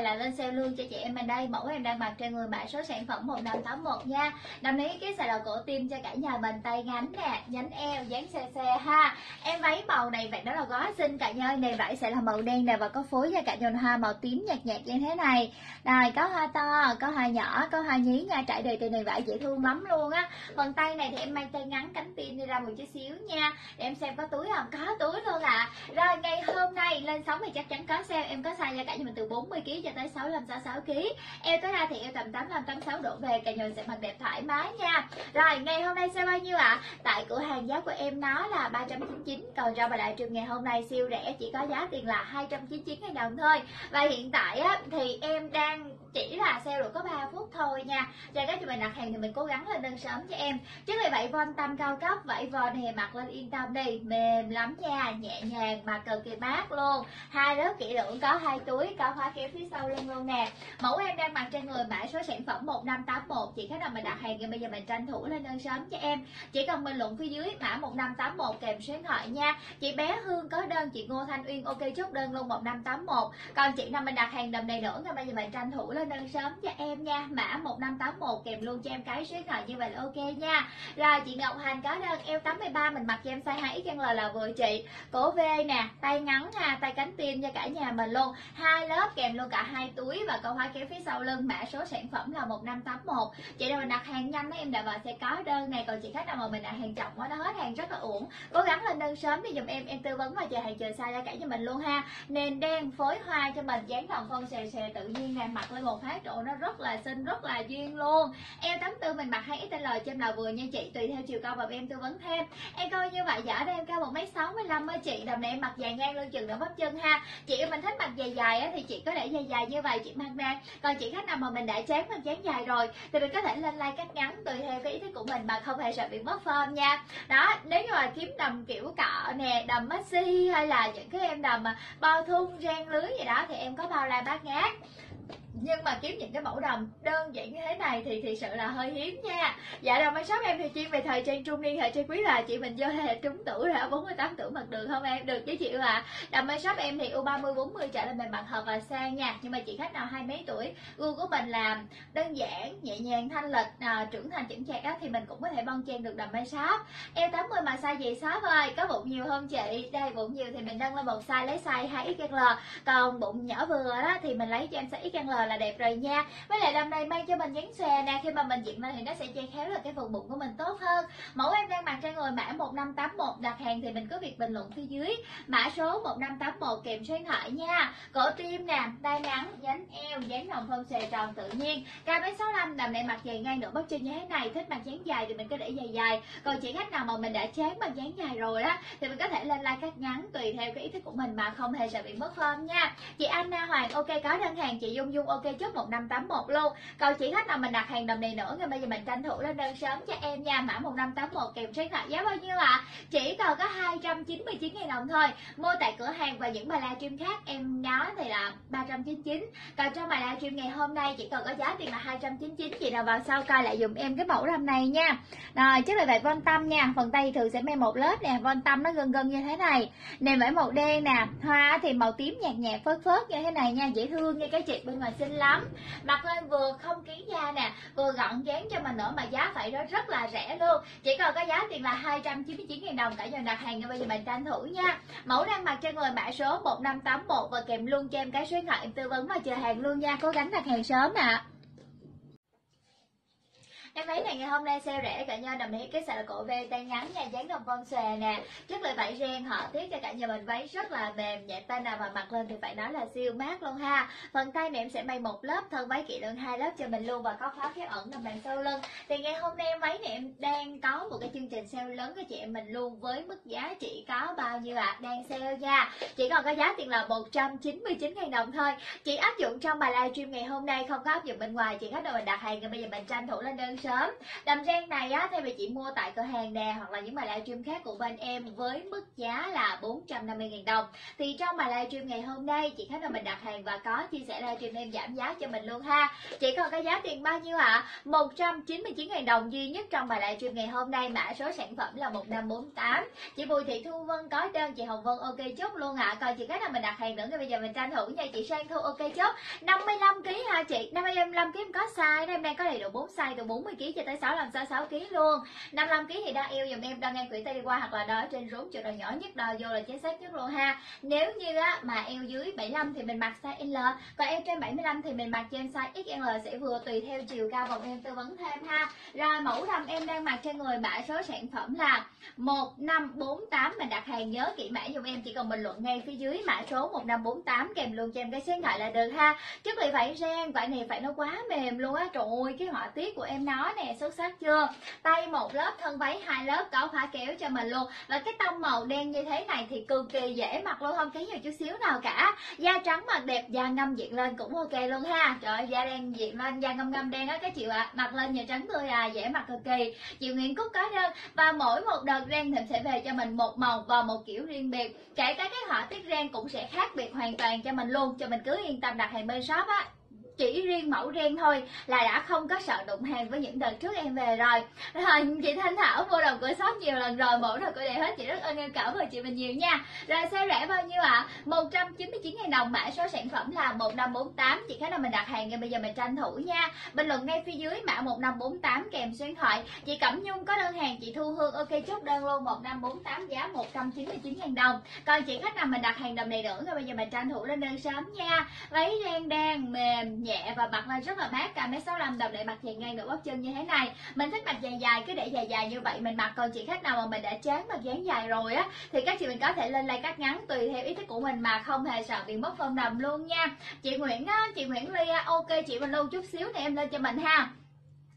này là lên sale luôn cho chị em mình đây. Mẫu em đang mặc trên người mã số sản phẩm 1581 nha. Đầm này cái xà đầu cổ tim cho cả nhà mình, tay ngắn nè, nhánh eo, dáng cc ha. Em váy màu này vậy đó là gói xinh cả nhà ơi. Này vải sẽ là màu đen nè và có phối cho cả nhà hoa màu tím nhạt nhạt như thế này. Đây có hoa to, có hoa nhỏ, có hoa nhí nha. Trải đời từ này vải dễ thương lắm luôn á. Phần tay này thì em mang tay ngắn cánh pin đi ra một chút xíu nha. Để em xem có túi không? Có túi luôn ạ. Rồi ngày hôm nay lên sóng thì chắc chắn có sale. Em có size cho cả nhà mình từ 40kg cho tới 65-66kg. Em tối đa thì em tầm 85-86 độ về, cả nhà mình sẽ mặc đẹp thoải mái nha. Rồi ngày hôm nay sale bao nhiêu ạ? Tại cửa hàng giá của em nó là 399, còn ra Bà Đại Trường ngày hôm nay siêu rẻ chỉ có giá tiền là 299.000 đồng thôi. Và hiện tại á, thì em đang chỉ là sale được có 3 phút thôi nha. Cho các chị mình đặt hàng thì mình cố gắng lên đơn sớm cho em. Chứ vì vậy von Tâm cao cấp, vải von thì mặc lên yên tâm đi, mềm lắm nha, nhẹ nhàng mà cực kỳ mát luôn. Hai lớp kỹ lưỡng, có hai túi, có khóa kéo phía sau lưng luôn nè. Mẫu em đang mặc trên người mã số sản phẩm 1581. Chị khách nào mình đặt hàng thì bây giờ mình tranh thủ lên đơn sớm cho em. Chỉ cần bình luận phía dưới mã 1581 kèm số điện thoại nha. Chị bé Hương có đơn, chị Ngô Thanh Uyên ok chốt đơn luôn 1581. Còn chị nào mình đặt hàng đầm này nữa thì bây giờ mình tranh thủ lên đơn sớm cho em nha. Mã 1581 kèm luôn cho em cái số điện thoại như vậy là ok nha. Rồi chị Ngọc Hành có đơn eo 83, mình mặc cho em size 2XL là vừa chị. Cổ V nè, tay ngắn ha, tay cánh tim cho cả nhà mình luôn. Hai lớp kèm luôn cả hai túi và câu hóa kéo phía sau lưng. Mã số sản phẩm là 1581. Chị nào mình đặt hàng nhanh đó em đã vào sẽ có đơn này. Còn chị khách nào mà mình đặt hàng trọng quá nó hết hàng rất là uổng. Cố gắng lên đơn sớm đi dùm em tư vấn và chờ hàng chờ size ra cả cho mình luôn ha. Nền đen phối hoa cho mình, dáng lòng phong xè xè tự nhiên nè, mặc lên một phát độ nó rất là xinh, rất là duyên luôn. Eo 84 mình mặc 2XL cho em là vừa nha chị, tùy theo chiều cao và em tư vấn thêm. Em coi như vậy giả đây em cao 1m65 á chị. Đầm này em mặc dài ngang lưng chừng đỡ bắp chân ha. Chị em mình thích mặc dài dài á thì chị có để dài dài như vậy chị mang ra. Còn chị khách nào mà mình đã chán mang chán dài rồi thì mình có thể lên like cắt ngắn tùy theo cái ý thích của mình mà không hề sợ bị mất form nha. Đó, nếu như mà kiếm đầm kiểu cọ nè, đầm maxi hay là những cái em đầm bao thun ren lưới vậy đó thì em có bao la bát ngát. Nhưng mà kiếm những cái mẫu đầm đơn giản như thế này thì thật sự là hơi hiếm nha. Dạ đầm ở shop em thì chuyên về thời trang trung niên, thời trang quý là chị mình vô hệ trúng tuổi rồi, 48 tuổi mặc được không em? Được chứ chị ạ. Đầm ở shop em thì U30-40 trở lên mình mặc hợp và sang nha. Nhưng mà chị khách nào 20 mấy tuổi, gu của mình là đơn giản, nhẹ nhàng, thanh lịch, trưởng thành chững chạc thì mình cũng có thể bon chen được đầm ở shop. Eo 80 mà size gì shop ơi? Có bụng nhiều không chị? Đây bụng nhiều thì mình nâng lên một size lấy size 2XL. Còn bụng nhỏ vừa đó thì mình lấy cho em size XL là đẹp rồi nha. Với lại đầm này mang cho mình dáng xòe nè, khi mà mình diện lên thì nó sẽ che khéo được cái vùng bụng của mình tốt hơn. Mẫu em đang mặc trên người mã 1581, đặt hàng thì mình cứ việc bình luận phía dưới mã số 1581 kèm số điện thoại nha. Cổ tim nè, tay ngắn, dáng eo, dáng hồng phong xòe tròn tự nhiên. K1m65, đầm này mặc dài ngang nửa bắp chân như thế này, thích mặc dáng dài thì mình cứ để dài dài. Còn chị khách nào mà mình đã chán mặc dáng dài rồi đó thì mình có thể lên like cắt ngắn tùy theo cái ý thích của mình mà không hề sợ bị mất form nha. Chị Anna Hoàng ok có đơn hàng, chị Dung Dung ok chốt 1581 luôn. Còn chị khách nào mình đặt hàng đầm này nữa thì bây giờ mình tranh thủ lên đơn sớm cho em nha. Mã 1581 kèm số điện thoại. Giá bao nhiêu ạ? Chỉ còn có 299.000 đồng thôi. Mua tại cửa hàng và những bài livestream khác em nói thì là 399. Còn trong bài livestream ngày hôm nay chỉ còn có giá tiền là 299. Chị nào vào sau coi lại dùm em cái mẫu đầm này nha. Rồi trước là vậy von Tâm nha. Phần tay thường sẽ mang một lớp nè, von Tâm nó gân gân như thế này. Nền vải màu đen nè, hoa thì màu tím nhạt nhạt phớt phớt như thế này nha, dễ thương nha các chị, bên ngoài xinh lắm. Mặc lên vừa không kén da nè, vừa gọn dáng cho mình nữa mà giá phải đó rất là rẻ luôn. Chỉ còn có giá tiền là 299.000 đồng, cả nhà đặt hàng cho bây giờ mình tranh thủ nha. Mẫu đang mặc trên người mã số 1581 và kèm luôn cho em cái số điện thoại em tư vấn và chờ hàng luôn nha, cố gắng đặt hàng sớm nè. Em váy này ngày hôm nay sale rẻ cả nhà, đầm này cái xà cổ V, tay ngắn nha, dáng đồng vân xòe nè, chất liệu vải ren họ tiết cho cả nhà mình, váy rất là mềm nhẹ, tay nào mà mặc lên thì phải nói là siêu mát luôn ha. Phần tay này em sẽ may một lớp, thân váy kỹ lưỡng hai lớp cho mình luôn và có khóa kéo ẩn đầm đằng sau lưng. Thì ngày hôm nay em váy này em đang có một cái chương trình sale lớn cho chị em mình luôn với mức giá chỉ có bao nhiêu ạ? Đang sale nha, chỉ còn có giá tiền là 199.000 đồng thôi. Chị áp dụng trong bài livestream ngày hôm nay, không có áp dụng bên ngoài. Chị khách nào mình đặt hàng thì bây giờ mình tranh thủ lên đơn sớm sớm. Đầm ren này á, thì chị mua tại cửa hàng nè hoặc là những bài livestream khác của bên em với mức giá là 450.000 đồng. Thì trong bài livestream ngày hôm nay chị khách là mình đặt hàng và có chia sẻ livestream em giảm giá cho mình luôn ha. Chỉ còn cái giá tiền bao nhiêu ạ? 199.000 đồng duy nhất trong bài livestream ngày hôm nay, mã số sản phẩm là 1548. Chị Bùi Thị Thu Vân có đơn, chị Hồng Vân ok chốt luôn ạ. Còn chị khách là mình đặt hàng nữa, bây giờ mình tranh thủ nha. Chị Sang Thu ok chốt 55 kg ha chị, 55 kg em có size đó, em đang có đầy đủ 4 size từ 40 kg cho tới 66 kg luôn. 55 kg thì đo eo dùm em, đo ngang quỷ tay đi qua hoặc là đo trên rốn chiều đầu nhỏ nhất, đo vô là chính xác nhất luôn ha. Nếu như á mà eo dưới 75 thì mình mặc size L, còn eo trên 75 thì mình mặc cho em size XL sẽ vừa, tùy theo chiều cao vòng em tư vấn thêm ha. Rồi mẫu đầm em đang mặc trên người, mã số sản phẩm là 1548, mình đặt hàng nhớ kỹ mã dùm em, chỉ cần bình luận ngay phía dưới mã số 1548 kèm luôn cho em cái số điện thoại là được ha. Chất liệu vải ren, vải này phải nó quá mềm luôn á, trời ơi cái họa tiết của em nó nè, xuất sắc chưa. Tay một lớp, thân váy hai lớp, có khóa kéo cho mình luôn. Và cái tông màu đen như thế này thì cực kỳ dễ mặc luôn, không kén nhiều chút xíu nào cả. Da trắng mặc đẹp, da ngâm diện lên cũng ok luôn ha. Trời ơi, da đen diện lên, da ngâm ngâm đen á các chị ạ, mặc lên nhà trắng tươi à, dễ mặc cực kỳ. Chị Nguyễn Cúc có đơn, và mỗi một đợt ren thì sẽ về cho mình một màu và một kiểu riêng biệt, kể cả cái họa tiết ren cũng sẽ khác biệt hoàn toàn cho mình luôn, cho mình cứ yên tâm đặt hàng bên shop á. Chỉ riêng mẫu ren thôi là đã không có sợ đụng hàng với những đợt trước em về rồi. Rồi chị Thanh Thảo mua đồng cửa shop nhiều lần rồi, mẫu nào cửa đẹp hết, chị rất ơn em, cảm ơn chị mình nhiều nha. Rồi size rẻ bao nhiêu ạ? 199.000 đồng, mã số sản phẩm là 1548. Chị khá là mình đặt hàng ngay bây giờ, mình tranh thủ nha. Bình luận ngay phía dưới mã 1548 kèm số điện thoại. Chị Cẩm Nhung có đơn hàng, chị Thu Hương ok chốt đơn luôn 1548 giá 199.000 đồng. Còn chị khách nào mình đặt hàng đầm này nữa, ngay bây giờ mình tranh thủ lên đơn sớm nha. Váy ren đen mềm nhẹ và mặc lên rất là mát, cả 1m65 đầm lại mặc dài ngang nửa bắp chân như thế này. Mình thích mặc dài dài cứ để dài dài như vậy mình mặc. Còn chị khách nào mà mình đã chán mặc dáng dài rồi á thì các chị mình có thể lên lai cắt ngắn tùy theo ý thích của mình mà không hề sợ bị mất form đầm luôn nha. Chị Nguyễn á, chị Nguyễn Ly á, ok chị mình lưu chút xíu này em lên cho mình ha.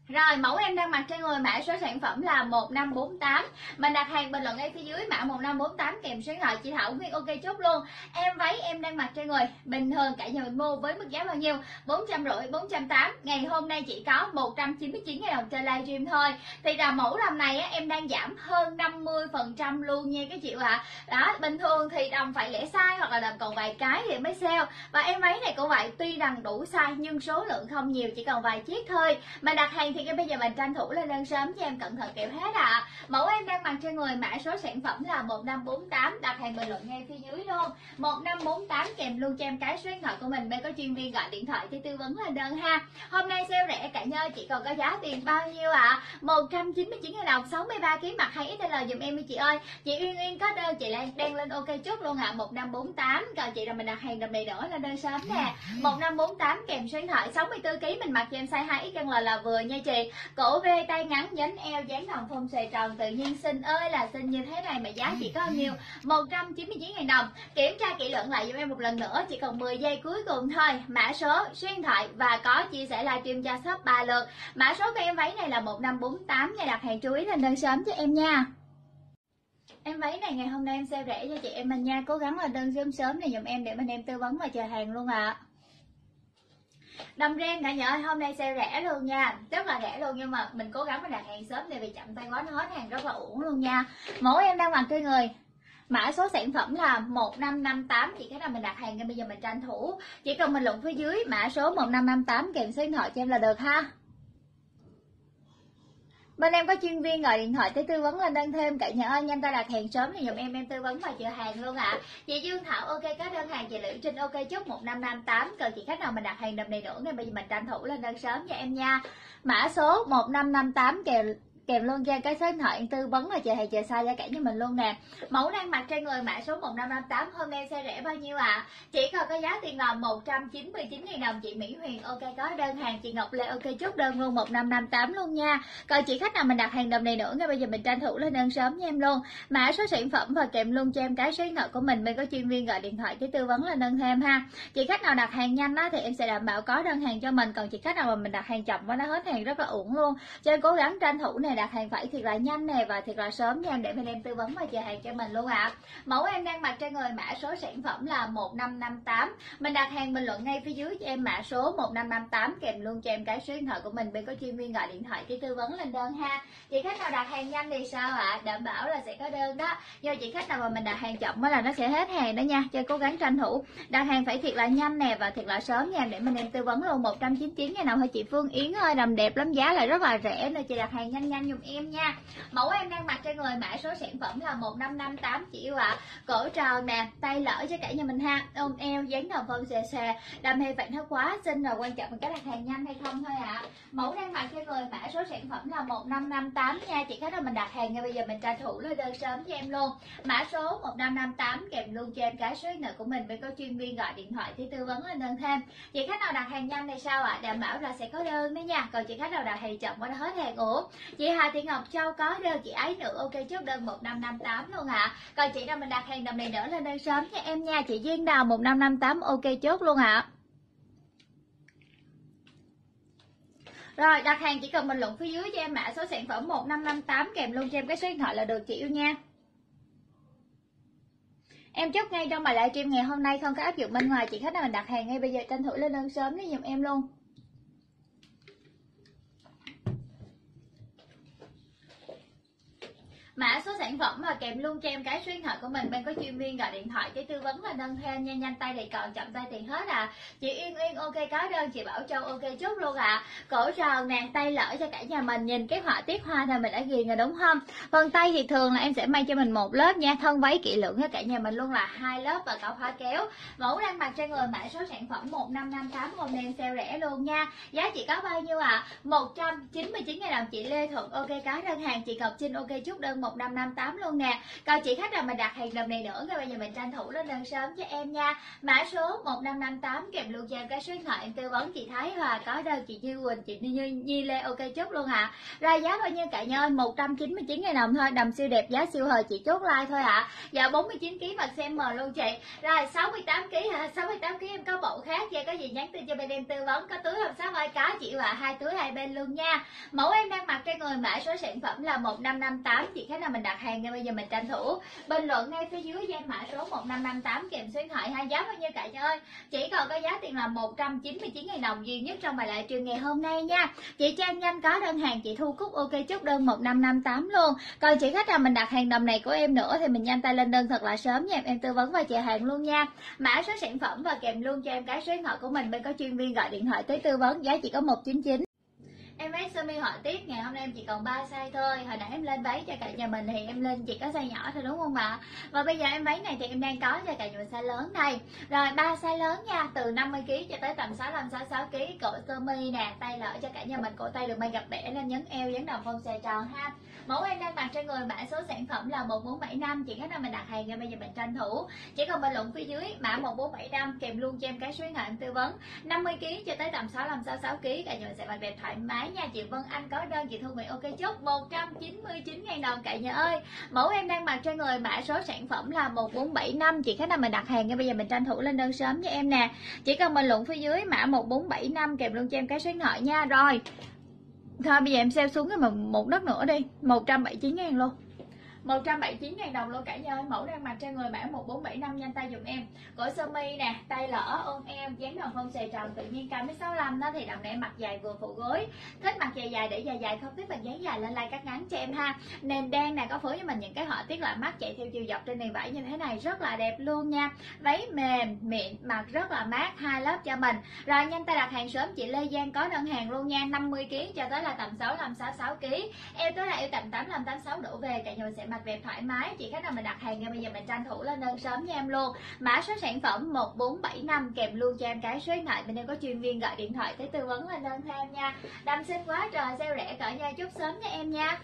Rồi mẫu em đang mặc trên người, mã số sản phẩm là 1548. Mình đặt hàng bình luận ngay phía dưới mã 1548 kèm số điện thoại. Chị Thảo Nguyên ok chốt luôn. Em váy em đang mặc trên người bình thường cả nhà mình mua với mức giá bao nhiêu? 450, 480. Ngày hôm nay chỉ có 199.000 đồng trên livestream thôi. Thì là mẫu đầm này á, em đang giảm hơn 50% luôn nha các chị ạ. Đó, bình thường thì đầm phải lẻ size hoặc là đầm còn vài cái thì mới sale. Và em váy này cũng vậy, tuy rằng đủ size nhưng số lượng không nhiều, chỉ còn vài chiếc thôi. Mình đặt hàng thì bây giờ mình tranh thủ lên đơn sớm cho em, cẩn thận kẹo hết ạ. Mẫu em đang mặc trên người, mã số sản phẩm là 1548, đặt hàng bình luận ngay phía dưới luôn 1548 kèm luôn cho em cái số điện thoại của mình, bên có chuyên viên gọi điện thoại để tư vấn lên đơn ha. Hôm nay sale rẻ cả nhơi, chỉ còn có giá tiền bao nhiêu ạ? 199.000 đồng, 63 kg, mặc 2XL dùm em đi chị ơi. Chị Uyên Uyên có đơn, chị đang lên ok chốt luôn ạ. 1548. Còn chị là mình đặt hàng đầm đầy đỏ lên đơn sớm nè, 1548 kèm số điện thoại. 64 kg mình mặc cho em size 2XL là vừa nha chị. Cổ V tay ngắn, nhánh eo, dáng thòng phong xòe tròn tự nhiên, xinh ơi là xinh như thế này mà giá chỉ có bao nhiêu? 199.000 đồng. Kiểm tra kỹ lưỡng lại giúp em một lần nữa, chỉ còn 10 giây cuối cùng thôi. Mã số điện thoại và có chia sẻ livestream cho shop 3 lượt. Mã số của em váy này là 1548 nha, đặt hàng chú ý lên đơn sớm cho em nha. Em váy này ngày hôm nay em sale rẻ cho chị em mình nha, cố gắng là đơn sớm này dùm em để bên em tư vấn và chờ hàng luôn ạ. Đầm ren cả nhà ơi, hôm nay sale rẻ luôn nha, rất là rẻ luôn, nhưng mà mình cố gắng mình đặt hàng sớm để vì chậm tay quá nó hết hàng rất là uổng luôn nha. Mẫu em đang mặc trên người, mã số sản phẩm là 1558. Chị cái nào mình đặt hàng ngay bây giờ mình tranh thủ, chỉ cần bình luận phía dưới mã số 1558 kèm số điện thoại cho em là được ha. Bên em có chuyên viên gọi điện thoại tới tư vấn lên đơn thêm cả nhà ơi, nhanh tay đặt hàng sớm thì dùm em tư vấn và chờ hàng luôn ạ. Chị Dương Thảo ok có đơn hàng, chị Liễu Trinh ok chốt 1558. Còn chị khách nào mình đặt hàng đầm này nữa nên bây giờ mình tranh thủ lên đơn sớm cho em nha. Mã số 1558 kèm luôn ra cái số điện thoại tư vấn và chờ hàng chờ size ra cả như mình luôn nè. Mẫu đang mặc trên người, mã số 1558, hôm nay sẽ rẻ bao nhiêu ạ? Chỉ còn cái giá tiền là 199.000 đồng. Chị Mỹ Huyền ok có đơn hàng, chị Ngọc Lê ok chốt đơn luôn 1558 luôn nha. Còn chị khách nào mình đặt hàng đầm này nữa ngay bây giờ mình tranh thủ lên đơn sớm nha em luôn. Mã số sản phẩm và kèm luôn cho em cái số điện thoại của mình, bên có chuyên viên gọi điện thoại để tư vấn lên đơn thêm ha. Chị khách nào đặt hàng nhanh á thì em sẽ đảm bảo có đơn hàng cho mình, còn chị khách nào mà mình đặt hàng chậm quá nó hết hàng rất là uổng luôn. Cho nên cố gắng tranh thủ nè, này đặt hàng vải thiệt là nhanh nè và thiệt là sớm nha, để bên em tư vấn và chờ hàng cho mình luôn ạ. Mẫu em đang mặc trên người mã số sản phẩm là 1558. Mình đặt hàng bình luận ngay phía dưới cho em mã số 1558 kèm luôn cho em cái số điện thoại của mình, bên có chuyên viên gọi điện thoại để tư vấn lên đơn ha. Chị khách nào đặt hàng nhanh thì sao ạ? Đảm bảo là sẽ có đơn đó. Do chị khách nào mà mình đặt hàng chậm mới là nó sẽ hết hàng đó nha, cho cố gắng tranh thủ. Đặt hàng phải thiệt là nhanh nè và thiệt là sớm nha, để mình em tư vấn luôn. 199 ngày nào hả chị Phương Yến ơi, đầm đẹp lắm, giá lại rất là rẻ nên chị đặt hàng nhanh nhanh dùm em nha. Mẫu em đang mặc trên người mã số sản phẩm là 1558 chị yêu ạ. Cổ tròn nè, tay lỡ cho cả nhà mình ha, ôm eo, dáng đồng phân xè xè, đam mê vạn nó quá xinh, là quan trọng mình có đặt hàng nhanh hay không thôi ạ. Mẫu đang mặc trên người mã số sản phẩm là 1558 nha. Chị khách là mình đặt hàng ngay bây giờ, mình tranh thủ lên đơn sớm cho em luôn. Mã số 1558 kèm luôn cho em cái số nợ của mình, bên có chuyên viên gọi điện thoại để tư vấn lên đơn thêm. Chị khách nào đặt hàng nhanh này sao ạ? Đảm bảo là sẽ có đơn đấy nha. Còn chị khách nào đặt hàng chậm quá nó hết hàng. Ủa chị Hà Thị Ngọc Châu có đơn, chị ấy nữa ok chốt đơn 1558 luôn ạ. Còn chị nào mình đặt hàng đầm này nữa lên đơn sớm cho em nha. Chị Duyên Đào 1558 ok chốt luôn ạ. Rồi đặt hàng chỉ cần bình luận phía dưới cho em mã số sản phẩm 1558 kèm luôn cho em cái số điện thoại là được chị yêu nha. Em chốt ngay trong bài livestream ngày hôm nay, không có áp dụng bên ngoài. Chị khách nào mình đặt hàng ngay bây giờ tranh thủ lên đơn sớm để giùm em luôn. Mã số sản phẩm và kèm luôn cho em cái số điện thoại của mình, bên có chuyên viên gọi điện thoại để tư vấn và đơn thêm nha. Nhanh tay thì còn, chậm tay thì hết à. Chị Yên Yên ok có đơn, chị Bảo Châu ok chốt luôn ạ. Cổ tròn nè, tay lỡ cho cả nhà mình, nhìn cái họa tiết hoa thì mình đã ghiền rồi đúng không? Phần tay thì thường là em sẽ may cho mình một lớp nha, thân váy kỹ lưỡng cho cả nhà mình luôn là hai lớp và cọc hoa kéo. Mẫu đang mặc trên người mã số sản phẩm 1558 hôm nay sale rẻ luôn nha. Giá chỉ có bao nhiêu ạ? 199.000 đồng. Chị Lê Thuận ok có đơn hàng, chị Ngọc Trinh ok chốt đơn 1558 luôn nè. Còn chị khách nào mình đặt hàng đầm này nữa thì bây giờ mình tranh thủ lên đơn sớm cho em nha. Mã số 1558 kèm luôn cho em cái số điện thoại em tư vấn. Chị Thái Hòa có đơn, chị Như Quỳnh, chị Nhi Lê ok chốt luôn ạ. Ra giá bao nhiêu cả nhà ơi? 199.000 đồng thôi. Đầm siêu đẹp, giá siêu hời, chị chốt like thôi ạ. Dạ 49 kg và xem mờ luôn chị. Rồi 68 kg hả? 68 kg em có bộ khác vậy, có gì nhắn tin cho bên em tư vấn. Có túi không? 6 có chị yêu ạ, hai túi hai bên luôn nha. Mẫu em đang mặc trên người mã số sản phẩm là 1558. Chị khách nào mình đặt hàng ngay bây giờ mình tranh thủ bình luận ngay phía dưới danh mã số 1558 kèm số điện thoại ha. Giá bao nhiêu cả nhà ơi? Chỉ còn có giá tiền là 199.000 đồng duy nhất trong bài live stream ngày hôm nay nha. Chị Trang Nhanh có đơn hàng, chị Thu Cúc ok chốt đơn 1558 luôn. Còn chị khách nào mình đặt hàng đầm này của em nữa thì mình nhanh tay lên đơn thật là sớm nha em tư vấn và chờ hàng luôn nha. Mã số sản phẩm và kèm luôn cho em cái số điện thoại của mình, bên có chuyên viên gọi điện thoại tới tư vấn. Giá chỉ có 199. Em váy sơ mi họa tiết ngày hôm nay em chỉ còn 3 size thôi. Hồi nãy em lên váy cho cả nhà mình thì em lên chỉ có size nhỏ thôi đúng không ạ? Và bây giờ em váy này thì em đang có cho cả nhà mình size lớn đây. Rồi 3 size lớn nha, từ 50 kg cho tới tầm 65-66 kg. Cổ sơ mi nè, tay lỡ cho cả nhà mình, cổ tay được may gập bẻ lên nhấn eo, dáng đồng phong xè tròn ha. Mẫu em đang mặc trên người mã số sản phẩm là 1475. Chị khách nào mình đặt hàng ngay bây giờ mình tranh thủ. Chỉ còn bình luận phía dưới mã 1475 kèm luôn cho em cái số điện thoại em tư vấn. 50 kg cho tới tầm 65-66 kg, cả nhà mình sẽ mặc đẹp thoải mái nha. Chị Vân Anh có đơn, chị Thu Nguyễn ok chốt 199.000 đồng cả nhà ơi. Mẫu em đang mặc trên người mã số sản phẩm là 1475. Chị khách nào mình đặt hàng ngay bây giờ mình tranh thủ lên đơn sớm với em nè. Chỉ cần bình luận phía dưới mã 1475 kèm luôn cho em cái số điện thoại nha. Rồi thôi bây giờ em sale xuống cái mà một đất nữa đi. 179.000 luôn, 179.000 đồng luôn cả nhà ơi. Mẫu đang mặc trên người mã 1475, nhanh tay dùm em. Cổ sơ mi nè, tay lỡ, ôm em, dáng đồng phong xè tròn tự nhiên cao 1m65 đó, thì đầm này em mặc dài vừa phụ gối. Thích mặc dài dài để dài dài, không thích mặc dáng dài lên lai cắt ngắn cho em ha. Nền đen nè, có phối cho mình những cái họa tiết là mắt chạy theo chiều dọc trên nền vải như thế này rất là đẹp luôn nha. Váy mềm mịn mặc rất là mát, hai lớp cho mình. Rồi nhanh tay đặt hàng sớm, chị Lê Giang có đơn hàng luôn nha. 50 kg cho tới là tầm 65-66 kg. Em tới là yêu tầm 85-86 đổ về, cả nhà mình sẽ mặc đẹp thoải mái. Chị khách nào mình đặt hàng ngay bây giờ mình tranh thủ lên đơn sớm nha em luôn. Mã số sản phẩm 1475 kèm luôn cho em cái số điện thoại, bên em có chuyên viên gọi điện thoại tới tư vấn lên đơn thêm nha. Đầm xinh quá trời, sale rẻ cỡ nha, chốt sớm cho em nha.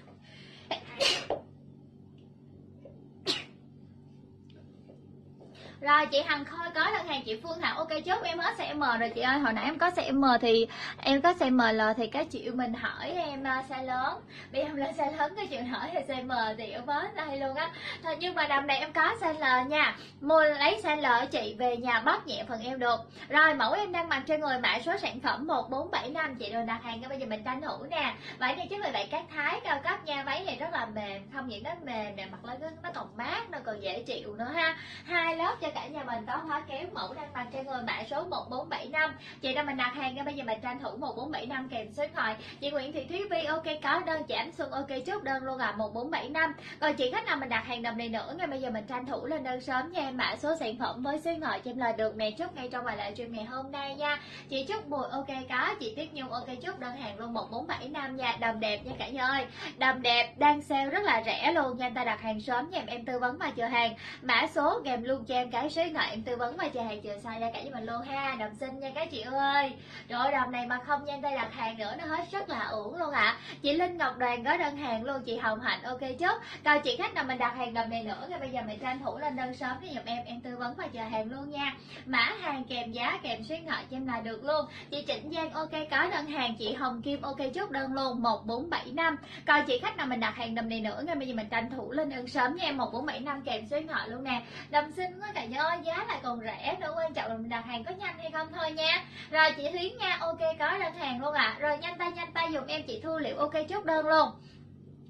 Rồi chị Hằng Khôi có đơn hàng chị Phương Thảo. Ok chốt em hết size M rồi chị ơi. Hồi nãy em có size M thì em có size ML thì các chị mình hỏi em size lớn. Bây giờ em lên size lớn các chị hỏi là size M thì em hết đây luôn á. Thôi nhưng mà đầm này em có size L nha. Mua lấy size L của chị về nhà bóp nhẹ phần em được. Rồi mẫu em đang mặc trên người mã số sản phẩm 1475 chị rồi đặt hàng. Bây giờ mình tranh thủ nè. Vậy thì chính vì vậy các Thái cao cấp nha, váy này rất là mềm, không những nó mềm nè, mặc lên nó còn mát, nó còn dễ chịu nữa ha. Hai lớp cho cả nhà mình. Có hóa kéo mẫu đang mặc trên người mã số 1475. Chị đang mình đặt hàng ngay bây giờ, mình tranh thủ 1475 kèm số điện thoại. Chị Nguyễn Thị Thúy Vi ok có đơn, chị Ánh Xuân ok chốt đơn luôn à 1475. Còn chị khách nào mình đặt hàng đầm này nữa ngay bây giờ mình tranh thủ lên đơn sớm nha em, mã số sản phẩm với số điện thoại cho em là được nè, chốt ngay trong bài live stream ngày hôm nay nha. Chị Trúc Bùi ok có, chị Tiết Nhung ok chốt đơn hàng luôn 1475 nha. Đầm đẹp nha cả nhà ơi. Đầm đẹp đang sale rất là rẻ luôn nha, ta đặt hàng sớm nha em tư vấn và chờ hàng. Mã số kèm luôn cho em cái số điện thoại em tư vấn và chờ hàng chờ size ra cả nhà mình luôn ha. Đầm xinh nha các chị ơi. Rồi đầm này mà không nhanh tay đặt hàng nữa nó hết rất là uổng luôn ạ. À. Chị Linh Ngọc Đoàn có đơn hàng luôn, chị Hồng Hạnh ok chốt. Còn chị khách nào mình đặt hàng đầm này nữa thì bây giờ mình tranh thủ lên đơn sớm giúp em tư vấn và chờ hàng luôn nha. Mã hàng kèm giá kèm số điện thoại cho em là được luôn. Chị Trịnh Giang ok có đơn hàng, chị Hồng Kim ok chốt đơn luôn 1475. Còn chị khách nào mình đặt hàng đầm này nữa ngay bây giờ mình tranh thủ lên đơn sớm nha em 1475 kèm số điện thoại luôn nè. Đầm xinh quá cả nhà ơi, giá lại còn rẻ nữa, quan trọng là mình đặt hàng có nhanh hay không thôi nha. Rồi chị Thúy Nga ok có đơn hàng luôn ạ. À. Rồi nhanh tay dùng em chị Thu Liệu ok chốt đơn luôn.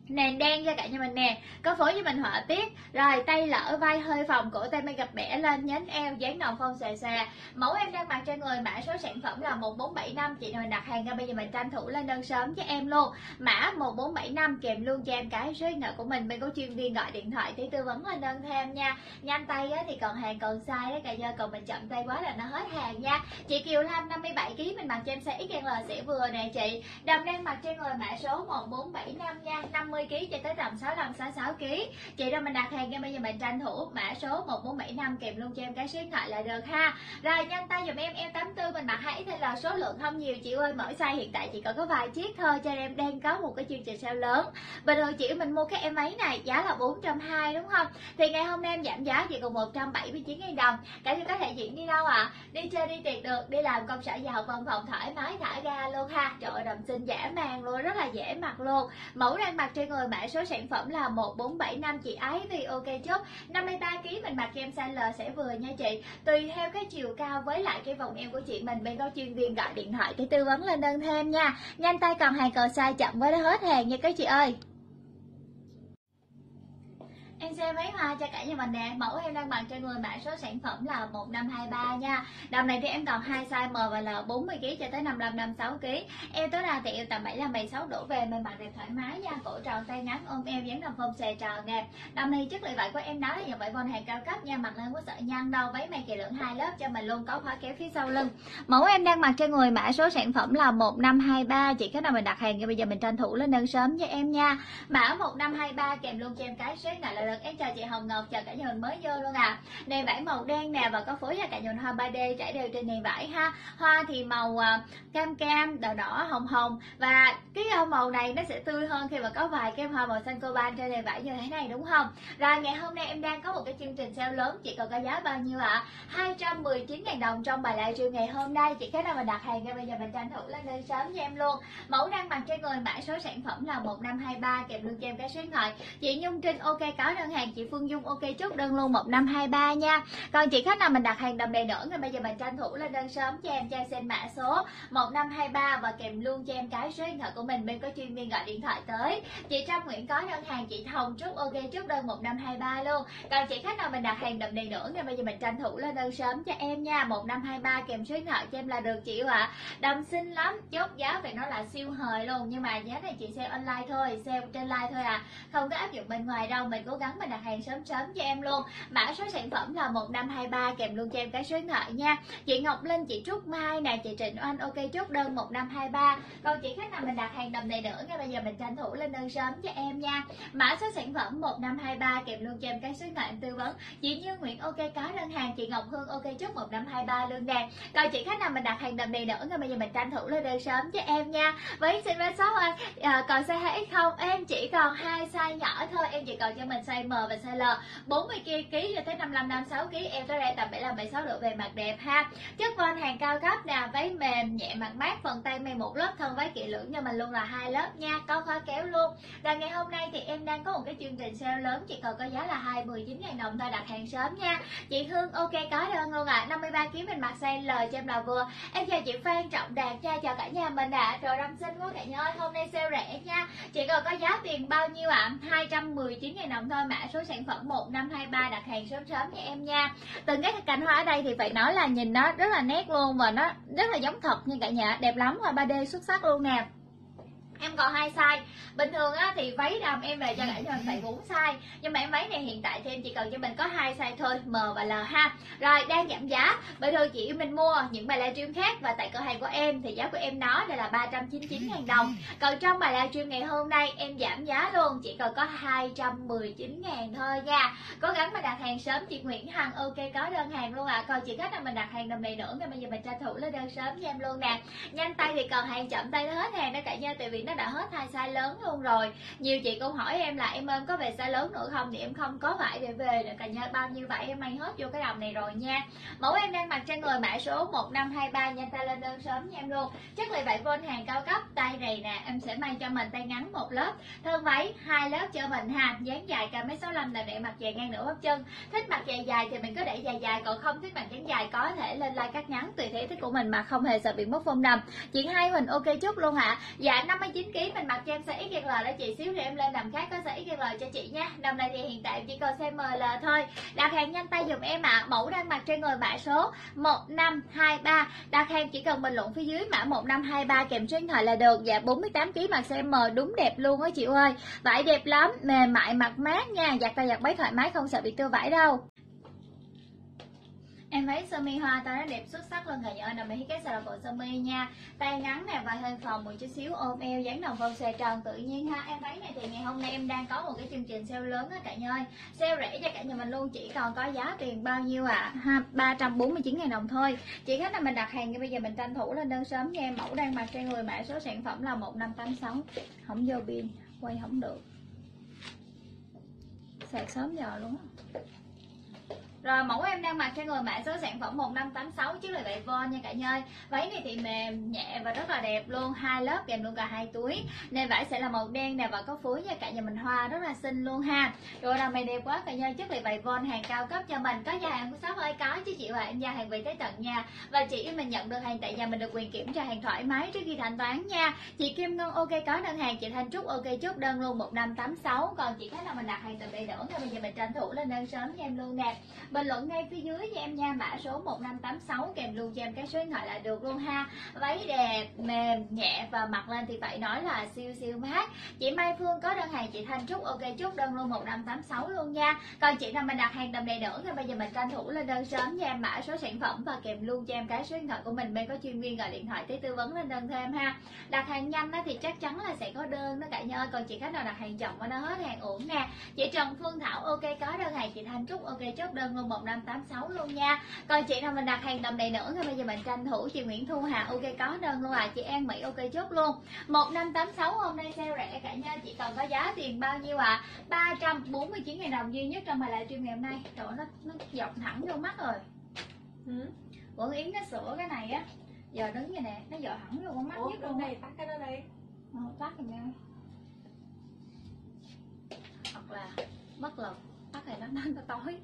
Nền đen cho cả nhà mình nè, có phối với mình họa tiết, rồi tay lỡ vai hơi phồng, cổ tay mới gập bẻ lên, nhánh eo dáng nồng phong xòe xòa. Mẫu em đang mặc trên người mã số sản phẩm là 1475, chị nào đặt hàng ra bây giờ mình tranh thủ lên đơn sớm cho em luôn. Mã 1475 kèm luôn cho em cái số điện thoại của mình, bên có chuyên viên gọi điện thoại để tư vấn lên đơn thêm nha. Nhanh tay á thì còn hàng còn size đấy cả nhà, còn mình chậm tay quá là nó hết hàng nha. Chị Kiều Lam 57kg mình mặc cho em size XL sẽ vừa nè chị. Đầm đang mặc trên người mã số 1475 nha, 50kg cho tới tầm 65 66kg. Chị ra mình đặt hàng ngay bây giờ mình tranh thủ mã số 1475 kèm luôn cho em cái số điện thoại là được ha. Rồi nhanh tay giùm em 84 mình mặc hãy là số lượng không nhiều chị ơi, mỗi size hiện tại chỉ còn có vài chiếc thôi cho em đang có một cái chương trình sale lớn. Bình thường chị mình mua cái em ấy này giá là 420 đúng không? Thì ngày hôm nay em giảm giá chỉ còn 179.000 đồng. Cả nhà có thể diễn đi đâu ạ? À? Đi chơi đi tiệc được, đi làm công sở giàu văn phòng thoải mái thả ga luôn ha. Trời ơi, đầm xinh dã man luôn, rất là dễ mặc luôn. Mẫu đang mặc trên người mã số sản phẩm là 1475 chị Ái Vì ok chốt. 53kg mình mặc em size L sẽ vừa nha chị. Tùy theo cái chiều cao với lại cái vòng eo của chị mình, bên có chuyên viên gọi điện thoại để tư vấn lên đơn thêm nha. Nhanh tay còn hàng còn size, chậm quá đã hết hàng nha các chị ơi. Em xem váy hoa cho cả nhà mình nè, mẫu em đang mặc trên người mã số sản phẩm là 1523 nha. Đầm này thì em còn hai size M và L, 40kg cho tới 55 56kg. Em tối đa thì em tầm 75 76 đổ về, mình mặc đẹp thoải mái nha, cổ tròn tay ngắn ôm eo dáng đầm phong xòe tròn nè. Đầm này chất liệu vải của em nói là dòng vải von hàng cao cấp nha, mặc lên có sợ nhăn đâu. Váy mày kỳ lượng hai lớp cho mình luôn, có khóa kéo phía sau lưng. Mẫu em đang mặc trên người mã số sản phẩm là 1523 chị, cái nào mình đặt hàng thì bây giờ mình tranh thủ lên đơn sớm cho em nha. Mã 1523 kèm luôn cho em cái số này là em chào chị Hồng Ngọc, chào cả nhà mình mới vô luôn à. Nền vải màu đen nè và có phối ra cả nhà hoa 3D trải đều trên nền vải ha. Hoa thì màu cam cam, đỏ đỏ, hồng hồng, và cái màu này nó sẽ tươi hơn khi mà có vài cái hoa màu xanh coban trên nền vải như thế này đúng không? Rồi ngày hôm nay em đang có một cái chương trình sale lớn, chị còn có giá bao nhiêu ạ? 219.000 đồng trong bài live stream ngày hôm nay. Chị cái nào mà đặt hàng ngay bây giờ mình tranh thủ lên đơn sớm cho em luôn. Mẫu đang mặc trên người mã số sản phẩm là 1523 kèm luôn cho em cái số điện thoại. Chị Nhung Trinh ok có đơn hàng, chị Phương Dung ok chốt đơn luôn 1523 nha. Còn chị khách nào mình đặt hàng đầm này nữa thì bây giờ mình tranh thủ lên đơn sớm cho em, cho xem mã số 1523 và kèm luôn cho em cái số điện thoại của mình, bên có chuyên viên gọi điện thoại tới. Chị Trâm Nguyễn có đơn hàng, chị Hồng Trúc ok chốt đơn 1523 luôn. Còn chị khách nào mình đặt hàng đầm này nữa thì bây giờ mình tranh thủ lên đơn sớm cho em nha, 1523 kèm số điện thoại cho em là được chị ạ. À. Đầm xinh lắm, chốt giá phải nói là siêu hời luôn, nhưng mà giá này chị sale online thôi, sale trên live thôi à, không có áp dụng bên ngoài đâu. Mình cố gắng mình đặt hàng sớm sớm cho em luôn. Mã số sản phẩm là 1523 kèm luôn cho em cái số điện thoại nha. Chị Ngọc Linh, chị Trúc Mai nè, chị Trịnh Oanh ok chốt đơn 1523. Còn chị khách nào mình đặt hàng đầm này nữa ngay bây giờ mình tranh thủ lên đơn sớm cho em nha. Mã số sản phẩm 1523 kèm luôn cho em cái số điện thoại em tư vấn. Chị Như Nguyễn ok có đơn hàng, chị Ngọc Hương ok chốt 1523 luôn nè. Còn chị khách nào mình đặt hàng đầm này nữa ngay bây giờ mình tranh thủ lên đơn sớm cho em nha. Với xin vé số ơi, còn size 2X không? Em chỉ còn hai size nhỏ thôi, em chỉ còn cho mình size size M và size L. 40kg cho tới 55-56kg em tối đa tầm 75-76 độ về mặt đẹp ha. Chất von hàng cao cấp nè, váy mềm nhẹ mặt mát, phần tay may một lớp, thân váy kỹ lưỡng nhưng mà luôn là hai lớp nha, có khóa kéo luôn. Và ngày hôm nay thì em đang có một cái chương trình sale lớn, chỉ còn có giá là 29.000 đồng thôi, đặt hàng sớm nha. Chị Hương ok có đơn luôn ạ. 53 kg mình mặc size L cho em là vừa. Em chào chị Phan Trọng Đạt nha, chào cả nhà mình ạ. Rồi Râm xinh quá cả nhà ơi, hôm nay sale rẻ nha. Chị còn có giá tiền bao nhiêu ạ? 219.000 đồng thôi, mã số sản phẩm 1523, đặt hàng sớm sớm nha em nha. Từng cái cành hoa ở đây thì phải nói là nhìn nó rất là nét luôn và nó rất là giống thật nha cả nhà, đẹp lắm, hoa 3D xuất sắc luôn nè. Em còn hai size. Bình thường á, thì váy đầm em về cho cả nhà tại 4 size, nhưng mà em váy này hiện tại thì em chỉ cần cho mình có hai size thôi, M và L ha. Rồi đang giảm giá. Bình thường chị mình mua những bài livestream khác và tại cửa hàng của em thì giá của em đó đây là 399.000 đồng. Còn trong bài livestream ngày hôm nay em giảm giá luôn, chỉ còn có 219.000 thôi nha. Cố gắng mà đặt hàng sớm. Chị Nguyễn Hằng ok có đơn hàng luôn ạ. Còn chị khách là mình đặt hàng đầm này nữa, nên bây giờ mình tranh thủ lấy đơn sớm cho em luôn nè. Nhanh tay thì còn hàng, chậm tay nó hết hàng đó cả nhà, tại vì nó đã hết hai size lớn luôn rồi. Nhiều chị cũng hỏi em là em ơi, có về size lớn nữa không, thì em không có vải để về nữa cả nhà. Bao nhiêu vải em may hết vô cái đầm này rồi nha. Mẫu em đang mặc trên người mã số 1523, nhanh tay lên đơn sớm nha em luôn. Chất liệu vải vôn hàng cao cấp, tay này nè em sẽ may cho mình tay ngắn một lớp, thân váy hai lớp cho mình ha. Dáng dài cao 1m65 là để mặc dài ngang nửa bắp chân. Thích mặc dài dài thì mình cứ để dài dài, còn không thích mặc dáng dài có thể lên like cắt ngắn tùy thể thích của mình mà không hề sợ bị mất phong đầm. Chị Hai mình ok chút luôn ạ. Dạ 59kg mình mặc cho em size XL đó chị, xíu thì em lên đầm khác có size XL cho chị nha. Đầm này thì hiện tại chỉ còn size ML thôi. Đặt hàng nhanh tay dùm em ạ. Mẫu đang mặc trên người mã số 1523, đặt hàng chỉ cần bình luận phía dưới mã 1523 kèm số điện thoại là được. Dạ 48kg mặc size M đúng đẹp luôn á chị ơi. Vải đẹp lắm, mềm mại mặc mát nha, giặt tay giặt váy thoải mái không sợ bị tưa vải đâu. Em váy sơ mi hoa ta nó đẹp xuất sắc luôn cả nhà, nằm mấy cái sờ bộ sơ mi nha, tay ngắn nè và hơi phồng một chút xíu, ôm eo dáng đồng vân xòe tròn tự nhiên ha. Em váy này thì ngày hôm nay em đang có một cái chương trình sale lớn á cả nhà ơi, sale rẻ cho cả nhà mình luôn, chỉ còn có giá tiền bao nhiêu ạ? 349.000 đồng thôi. Chị khách là mình đặt hàng nhưng bây giờ mình tranh thủ lên đơn sớm nha. Mẫu đang mặc trên người mã số sản phẩm là 1586, không vô pin quay không được, sạc sớm giờ luôn á. Rồi mẫu em đang mặc trên người mã số sản phẩm 1586, chứ là vậy von nha cả nhà. Váy này thì mềm nhẹ và rất là đẹp luôn, hai lớp kèm luôn cả hai túi. Nên vải sẽ là màu đen nè và có phối nha cả nhà mình, hoa rất là xinh luôn ha. Rồi đầm này đẹp quá cả nhà, chất liệu vải von hàng cao cấp cho mình, có gia hàng của shop ơi có chứ chị, và em gia hàng về tới tận nhà. Và chị mình nhận được hàng tại nhà, mình được quyền kiểm tra hàng thoải mái trước khi thanh toán nha. Chị Kim Ngân ok có đơn hàng, chị Thanh Trúc ok chốt đơn luôn 1586. Còn chị khách là mình đặt hàng từ đây nữa, bây giờ mình tranh thủ lên đơn sớm cho em luôn nè. Bình luận ngay phía dưới cho em nha, mã số 1586 kèm luôn cho em cái số điện thoại là được luôn ha. Váy đẹp, mềm, nhẹ và mặc lên thì phải nói là siêu siêu mát. Chị Mai Phương có đơn hàng, chị Thanh Trúc ok chốt đơn luôn 1586 luôn nha. Còn chị nào mình đặt hàng tầm này nữa thì bây giờ mình tranh thủ lên đơn sớm nha em, mã số sản phẩm và kèm luôn cho em cái số điện thoại của mình, bên có chuyên viên gọi điện thoại tới tư vấn lên đơn thêm ha. Đặt hàng nhanh thì chắc chắn là sẽ có đơn đó cả nhà ơi. Còn chị khách nào đặt hàng chậm quá nó hết hàng uổng nè. Chị Trần Phương Thảo ok có đơn hàng, chị Thanh Trúc ok chốt đơn luôn 1586 luôn nha. Còn chị nào mình đặt hàng tầm này nữa thì bây giờ mình tranh thủ. Chị Nguyễn Thu Hà ok có đơn luôn chị An Mỹ ok chốt luôn 1586. Hôm nay sale rẻ cả nha, chị còn có giá tiền bao nhiêu ạ? 349.000 đồng duy nhất trong bài livestream ngày hôm nay. Trời ơi, nó dọc thẳng vô mắt rồi. Quận Yến nó sửa cái này á, giờ đứng vậy nè, nó dọa thẳng vô con mắt nhất luôn này. Tắt cái đó đi, tắt rồi nha, hoặc là bất lực tắt này nó tối.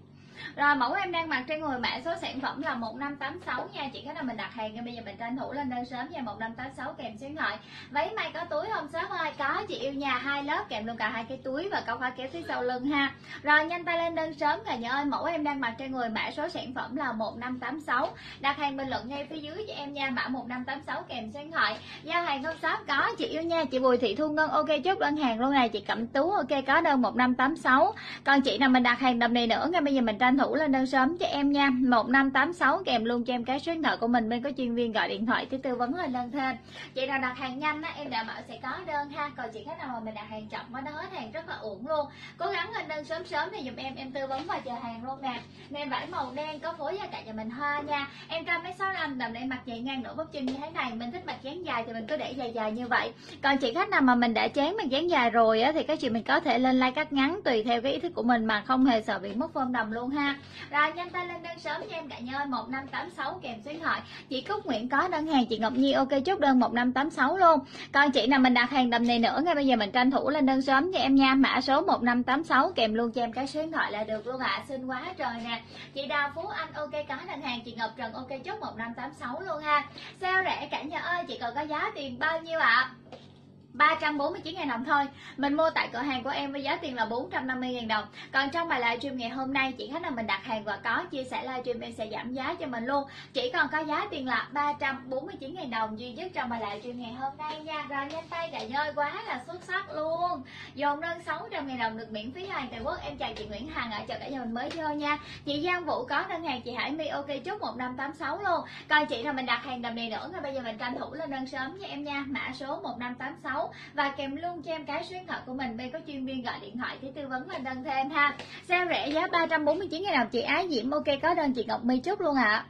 Rồi mẫu em đang mặc trên người mã số sản phẩm là 1586 nha. Chị khách là mình đặt hàng ngay bây giờ, mình tranh thủ lên đơn sớm nha. 1586 kèm số điện thoại. Váy may có túi không shop ơi? Có chị yêu nhà, hai lớp kèm luôn cả hai cái túi và câu khóa kéo phía sau lưng ha. Rồi nhanh tay lên đơn sớm cả nhà ơi. Mẫu em đang mặc trên người mã số sản phẩm là 1586. Đặt hàng bình luận ngay phía dưới cho em nha, mã 1586 kèm số điện thoại. Giao hàng không shop? Có chị yêu nha, chị Bùi Thị Thu Ngân ok chốt đơn hàng luôn chị Cẩm Tú ok có đơn 1586. Còn chị nào mình đặt hàng đầm này nữa ngay bây giờ mình tranh thủ lên đơn sớm cho em nha. 1586 kèm luôn cho em cái số điện thoại của mình, bên có chuyên viên gọi điện thoại để tư vấn lên đơn thêm. Chị nào đặt hàng nhanh á, em đảm bảo sẽ có đơn ha. Còn chị khách nào mà mình đặt hàng chậm quá đó, hết hàng rất là uổng luôn. Cố gắng lên đơn sớm sớm thì giùm em tư vấn và chờ hàng luôn nè. Nên vải màu đen có phối ra cả nhà mình hoa nha. Em cao 1m65, tầm này mặc giày ngang nửa bắp chân như thế này. Mình thích mặc dáng dài thì mình cứ để dài dài như vậy. Còn chị khách nào mà mình đã chán mặc dáng dài rồi á, thì các chị mình có thể lên like cắt ngắn tùy theo cái ý thích của mình mà không hề sợ bị mất form đồng luôn ha. Rồi nhanh tay lên đơn sớm cho em cả nhà ơi, 1586 kèm số điện thoại. Chị Cúc Nguyễn có đơn hàng, chị Ngọc Nhi ok chốt đơn 1586 luôn. Còn chị nào mình đặt hàng tầm này nữa ngay bây giờ mình tranh thủ lên đơn sớm cho em nha. Mã số 1586 kèm luôn cho em cái số điện thoại là được luôn ạ. Xinh quá trời nè. Chị Đào Phú Anh ok có đơn hàng, chị Ngọc Trần ok chốt 1586 luôn ha. Sale rẻ cả nhà ơi, chị còn có giá tiền bao nhiêu ạ? 349.000 đồng thôi. Mình mua tại cửa hàng của em với giá tiền là 450.000 đồng. Còn trong bài livestream ngày hôm nay, chị khách nào mình đặt hàng và có chia sẻ livestream em sẽ giảm giá cho mình luôn. Chỉ còn có giá tiền là 349.000 đồng duy nhất trong bài livestream ngày hôm nay nha. Rồi nhanh tay cả nhơi, quá là xuất sắc luôn. Dồn đơn 600.000 đồng được miễn phí hàng Tài Quốc. Em chào chị Nguyễn Hằng ở chợ cả nhà mình mới vô nha. Chị Giang Vũ có đơn hàng, chị Hải My ok chốt 1586 luôn. Còn chị nào mình đặt hàng đầm này nữa ngay bây giờ mình tranh thủ lên đơn sớm nha em nha. Mã số 1586 và kèm luôn cho em cái số điện thoại của mình, bên có chuyên viên gọi điện thoại để tư vấn lên đơn thêm ha. Sale rẻ giá 349.000 đồng. Chị Ái Diễm ok có đơn, chị Ngọc My chốt luôn ạ.